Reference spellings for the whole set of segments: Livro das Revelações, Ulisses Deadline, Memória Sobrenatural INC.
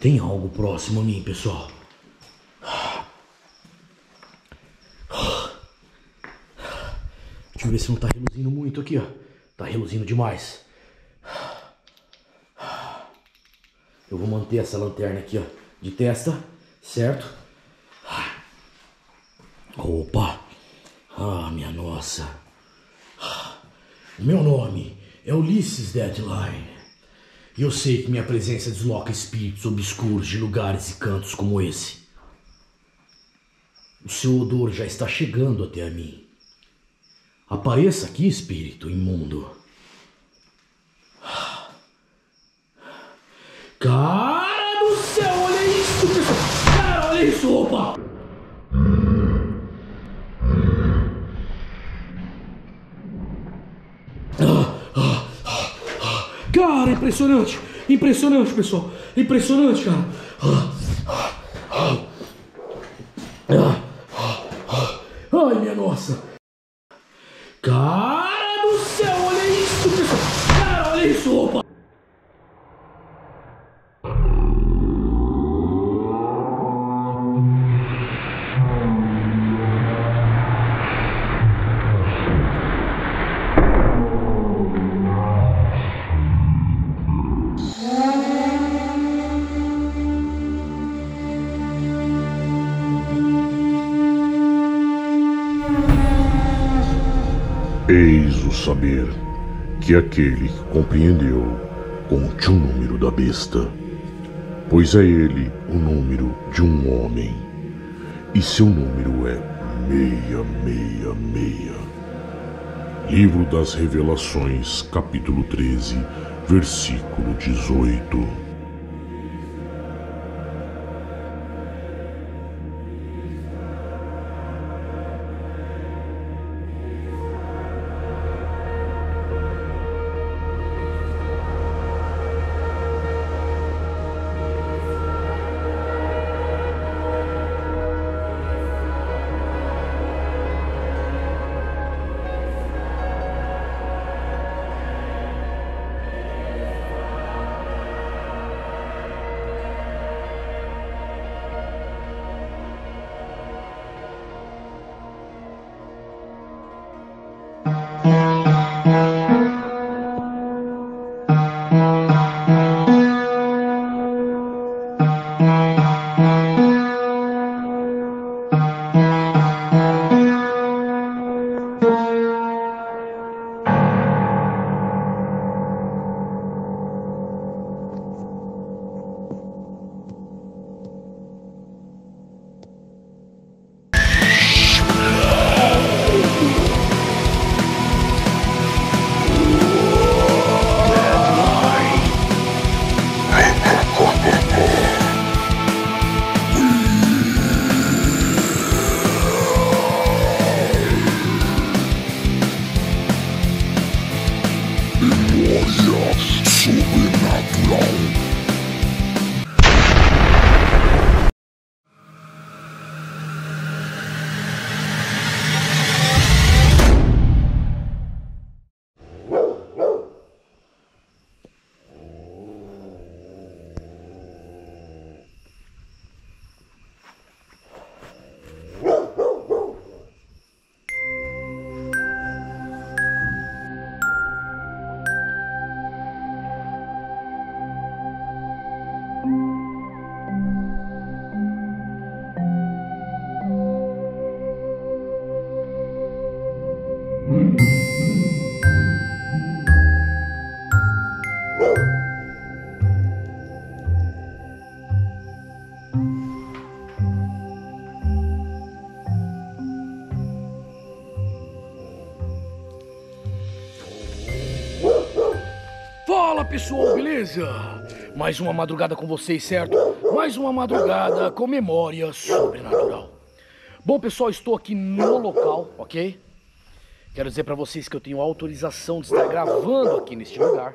Tem algo próximo a mim, pessoal. Deixa eu ver se não tá reluzindo muito aqui, ó. Tá reluzindo demais. Eu vou manter essa lanterna aqui, ó, de testa, certo? Opa! Ah, minha nossa! Meu nome é Ulisses Deadline. E eu sei que minha presença desloca espíritos obscuros de lugares e cantos como esse. O seu odor já está chegando até a mim. Apareça aqui, espírito imundo. Cara do céu, olha isso, pessoal. Cara, olha isso, opa. Cara, impressionante. Impressionante, pessoal. Impressionante, cara. Ai, minha nossa. Cara do céu, olha isso, pessoal. Cara, olha isso, opa. Eis o saber que aquele que compreendeu conte o número da besta, pois é ele o número de um homem, e seu número é 666. Livro das Revelações, capítulo 13, versículo 18. Fala, pessoal, beleza? Mais uma madrugada com vocês, certo? Mais uma madrugada com Memória Sobrenatural. Bom, pessoal, estou aqui no local, ok? Quero dizer para vocês que eu tenho autorização de estar gravando aqui neste lugar.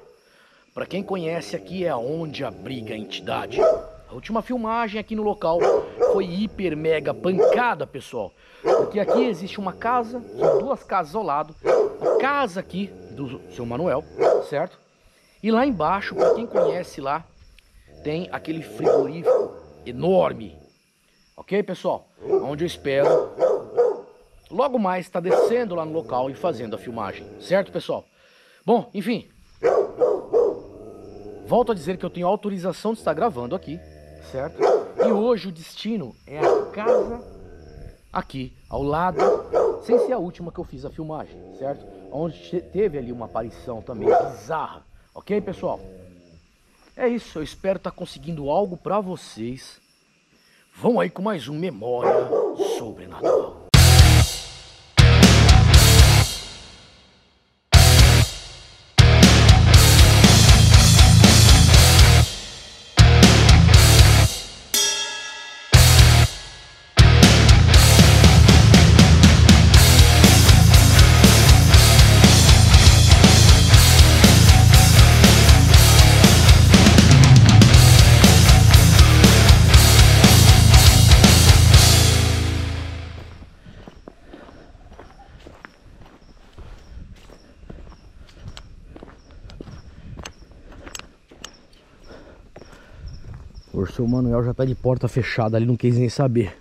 Para quem conhece, aqui é onde abriga a entidade. A última filmagem aqui no local foi hiper mega pancada, pessoal. Porque aqui existe uma casa, duas casas ao lado. A casa aqui do seu Manuel, certo? E lá embaixo, para quem conhece lá, tem aquele frigorífico enorme. Ok, pessoal? Onde eu espero logo mais tá descendo lá no local e fazendo a filmagem. Certo, pessoal? Bom, enfim. Volto a dizer que eu tenho autorização de estar gravando aqui, certo? E hoje o destino é a casa aqui, ao lado, sem ser a última que eu fiz a filmagem, certo? Onde teve ali uma aparição também bizarra. Ok, pessoal? É isso, eu espero estar conseguindo algo para vocês. Vão aí com mais um Memória Sobrenatural. O seu Manuel já tá de porta fechada ali, não quis nem saber.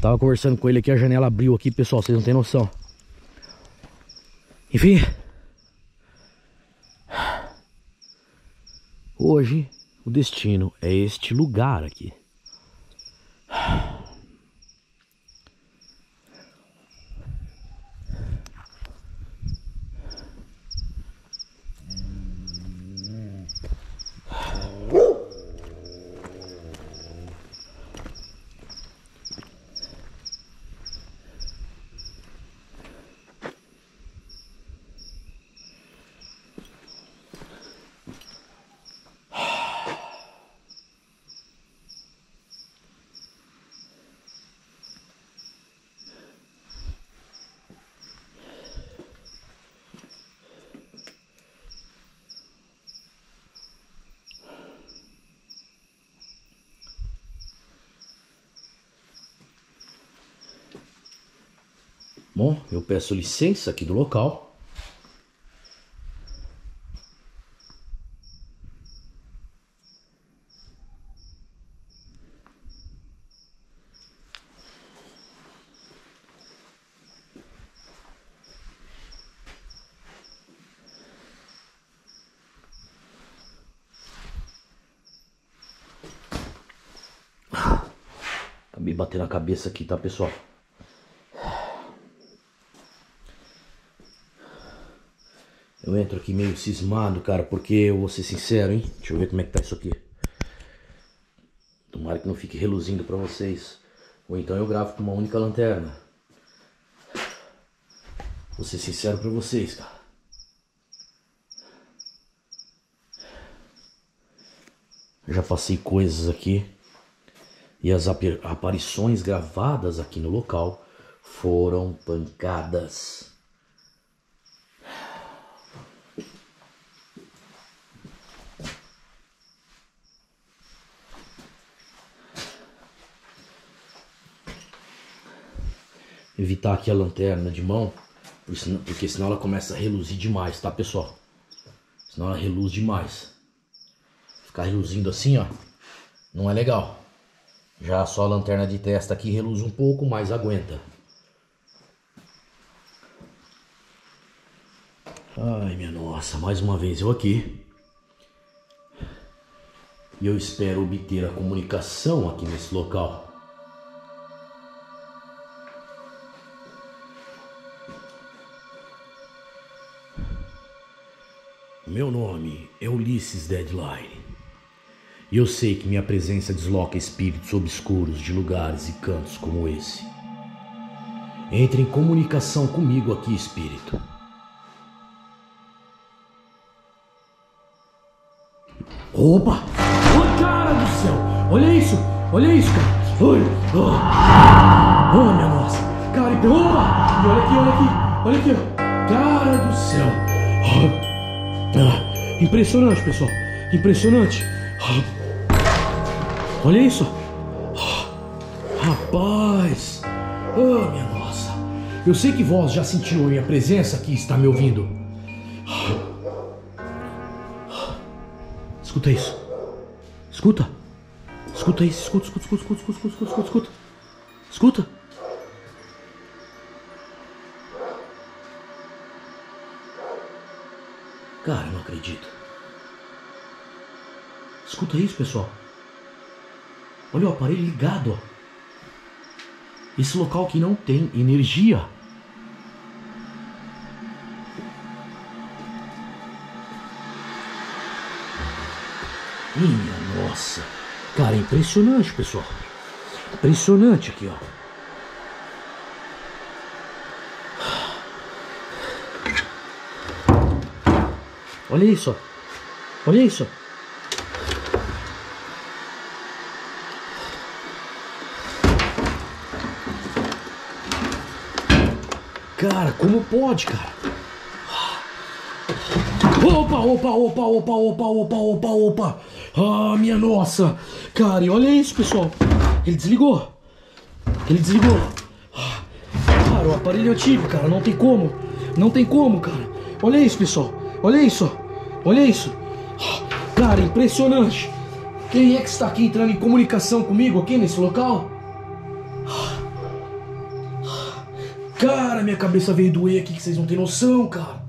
Tava conversando com ele aqui, a janela abriu aqui, pessoal, vocês não tem noção. Enfim. Hoje o destino é este lugar aqui. Bom, eu peço licença aqui do local. Acabei batendo a cabeça aqui, tá, pessoal? Eu entro aqui meio cismado, cara, porque eu vou ser sincero, hein? Deixa eu ver como é que tá isso aqui. Tomara que não fique reluzindo pra vocês. Ou então eu gravo com uma única lanterna. Vou ser sincero pra vocês, cara. Eu já passei coisas aqui. E as aparições gravadas aqui no local foram pancadas. Evitar aqui a lanterna de mão, porque senão ela começa a reluzir demais, tá, pessoal? Senão ela reluz demais. Ficar reluzindo assim, ó, não é legal. Já só a lanterna de testa aqui reluz um pouco, mas aguenta. Ai, minha nossa, mais uma vez eu aqui. E eu espero obter a comunicação aqui nesse local. Meu nome é Ulisses Deadline e eu sei que minha presença desloca espíritos obscuros de lugares e cantos como esse. Entre em comunicação comigo aqui, espírito. Opa! Oh, cara do céu! Olha isso, cara! Olha! Oh. Oh, minha nossa! Cara, então, opa! E olha aqui, cara do céu! Oh. Ah, impressionante, pessoal. Impressionante. Ah, olha isso. Ah, rapaz. Oh, minha nossa. Eu sei que vós já sentiu a minha presença aqui, está me ouvindo. Ah, Escuta isso. Escuta. Escuta isso. Escuta. Escuta. Cara, eu não acredito. Escuta isso, pessoal. Olha o aparelho ligado, ó. Esse local aqui não tem energia. Minha nossa. Cara, é impressionante, pessoal. Impressionante aqui, ó. Olha isso, ó. Olha isso, ó. Cara, como pode, cara? Opa! Ah, minha nossa! Cara, e olha isso, pessoal. Ele desligou. Cara, o aparelho é antigo, cara. Não tem como. Cara. Olha isso, pessoal. Olha isso. Cara, impressionante. Quem é que está aqui entrando em comunicação comigo aqui nesse local? Cara, minha cabeça veio doer aqui, que vocês não tem noção, cara.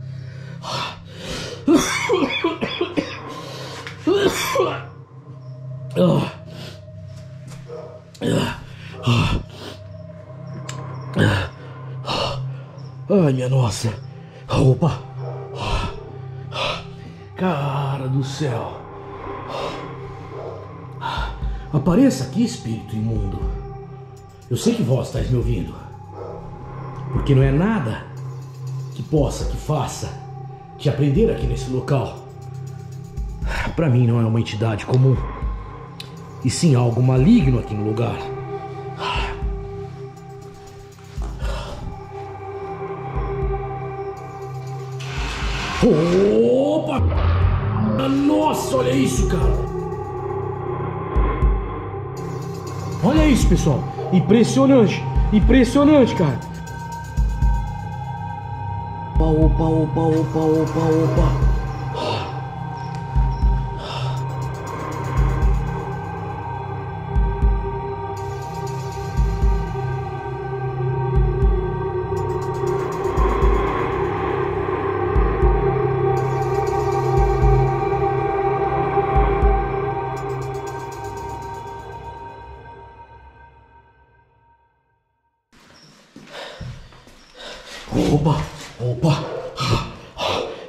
Ai, minha nossa. Opa. Cara do céu. Apareça aqui, espírito imundo. Eu sei que vós estáis me ouvindo. Porque não é nada que possa, que faça, que aprender aqui nesse local. Pra mim não é uma entidade comum. E sim algo maligno aqui no lugar. Opa! Nossa, olha isso, cara! Olha isso, pessoal! Impressionante! Impressionante, cara! Opa. Opa!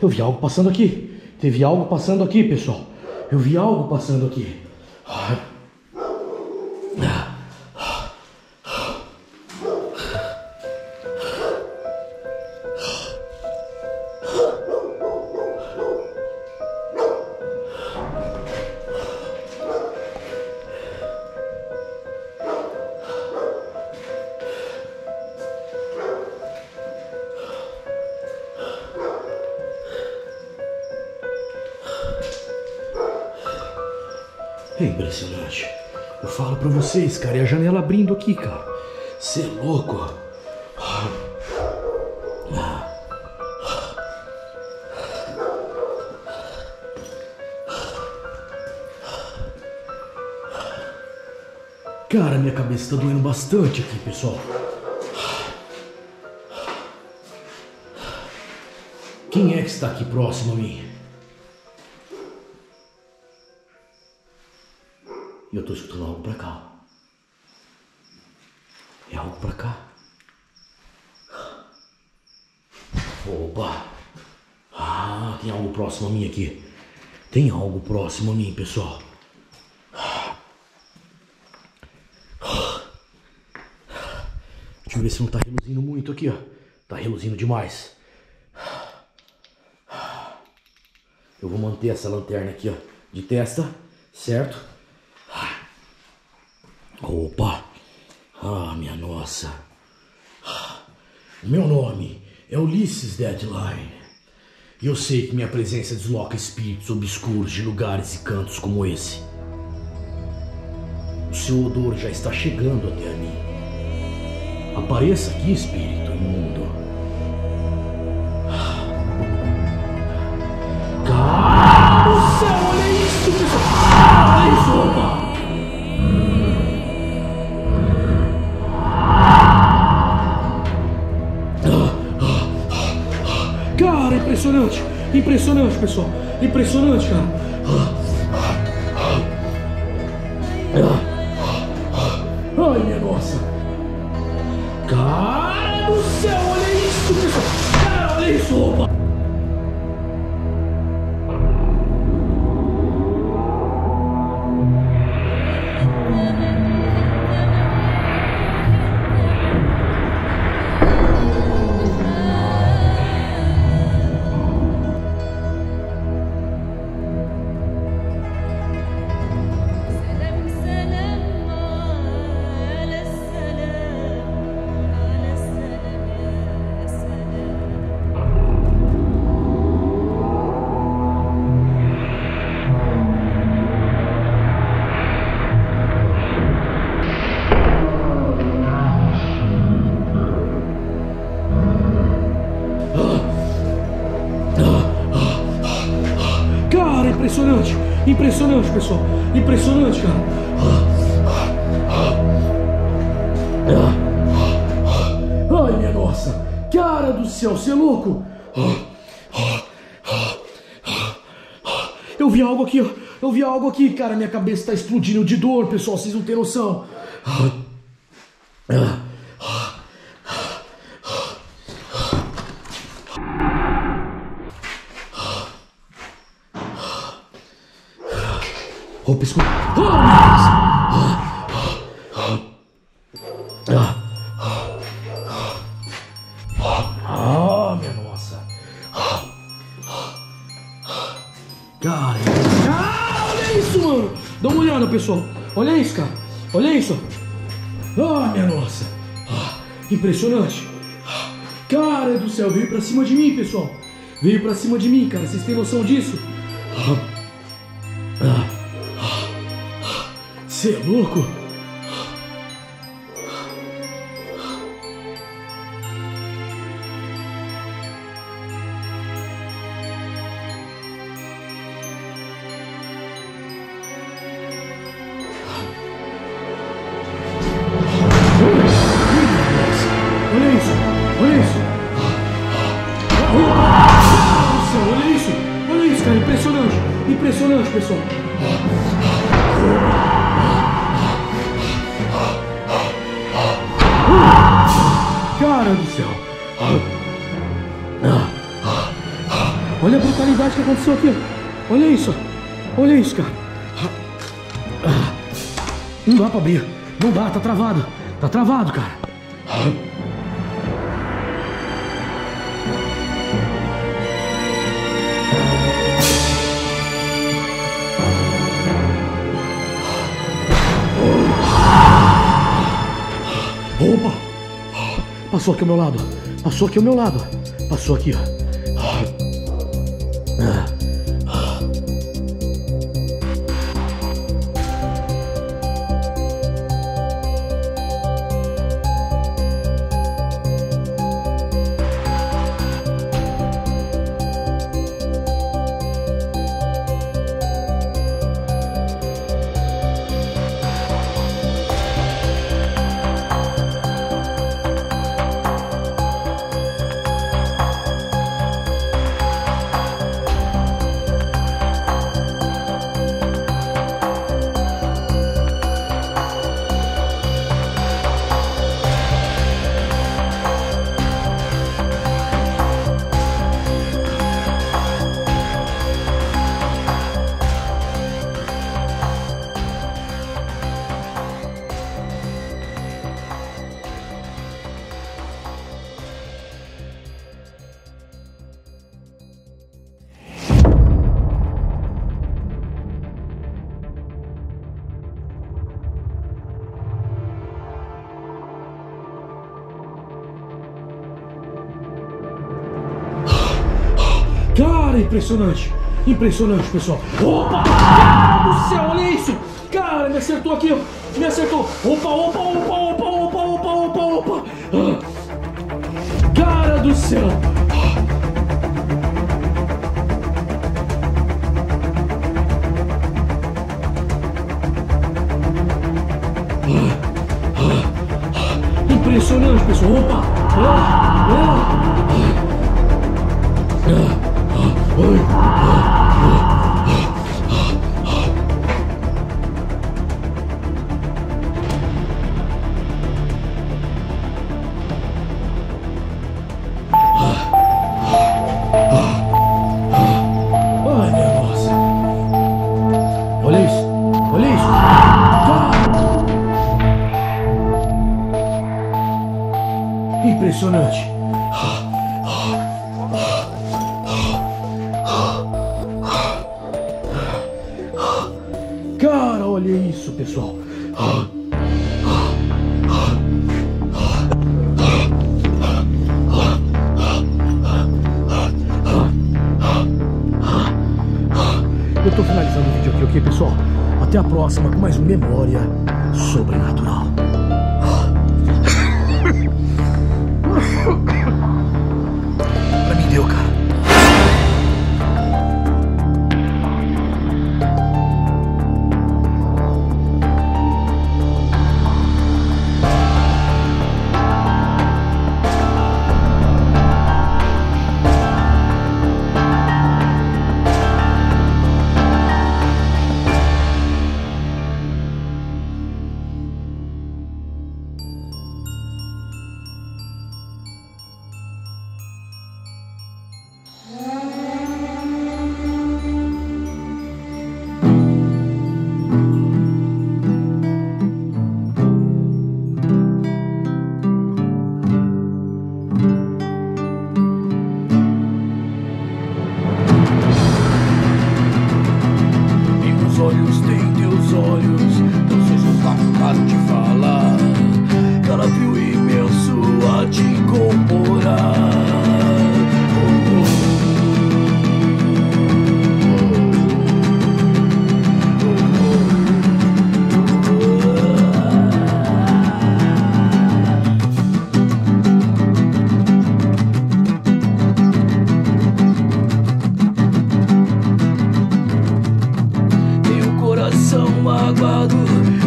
Eu vi algo passando aqui. Teve algo passando aqui, pessoal. Eu vi algo passando aqui. É impressionante. Eu falo pra vocês, cara. E a janela abrindo aqui, cara. Cê é louco. Cara, minha cabeça tá doendo bastante aqui, pessoal. Quem é que está aqui próximo a mim? E eu tô escutando algo pra cá. É algo pra cá. Opa! Ah, tem algo próximo a mim aqui. Tem algo próximo a mim, pessoal. Deixa eu ver se não tá reluzindo muito aqui, ó. Tá reluzindo demais. Eu vou manter essa lanterna aqui, ó, de testa, certo? Opa! Ah, minha nossa! Meu nome é Ulisses Deadline. E eu sei que minha presença desloca espíritos obscuros de lugares e cantos como esse. O seu odor já está chegando até a mim. Apareça aqui, espírito imundo. Cara do céu, olha isso! impressionante. Impressionante, pessoal. Impressionante, cara. Ai, minha nossa. Cara do céu, olha isso, pessoal. Cara, olha isso, opa. Impressionante, impressionante, pessoal, impressionante, cara. Ai, minha nossa, cara do céu, você é louco? Eu vi algo aqui, ó. Eu vi algo aqui, cara, minha cabeça tá explodindo de dor, pessoal, vocês não têm noção. Oh, piscou. Oh, meu Deus. Ah, minha nossa. Cara, olha isso, mano. Dá uma olhada, pessoal. Olha isso, cara. Olha isso. Ah, minha nossa. Impressionante. Cara do céu, veio pra cima de mim, pessoal. Veio pra cima de mim, cara. Vocês têm noção disso? Você é louco? Olha isso! Olha isso! Olha isso! Olha isso, cara! Impressionante! Impressionante, pessoal! Cara do céu, olha a brutalidade que aconteceu aqui. Olha isso, olha isso, cara. Não dá pra abrir, não dá, tá travado, cara. Opa! Passou aqui ao meu lado, passou aqui ao meu lado, passou aqui, Cara, impressionante, impressionante, pessoal. Opa, cara do céu, olha isso. Cara, me acertou aqui, me acertou. Opa, opa, opa, opa, opa, opa, opa, opa. Cara do céu. Impressionante, pessoal. Opa. Impressionante. Cara, olha isso, pessoal. Eu tô finalizando o vídeo aqui, ok, pessoal? Até a próxima com mais Memória Sobrenatural. Pra mim deu, cara.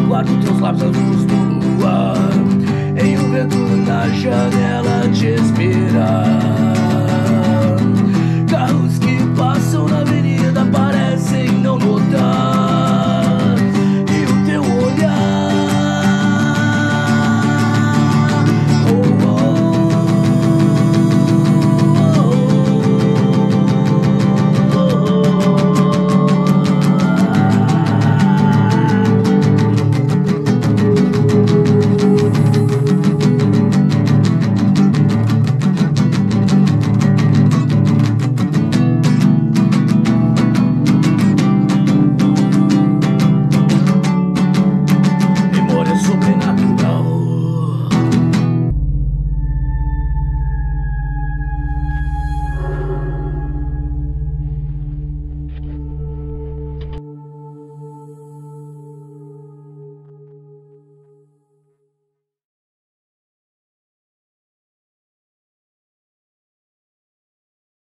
Guardo teus lábios à luz do luar, em um vento na janela te esperar. Carros que passam na minha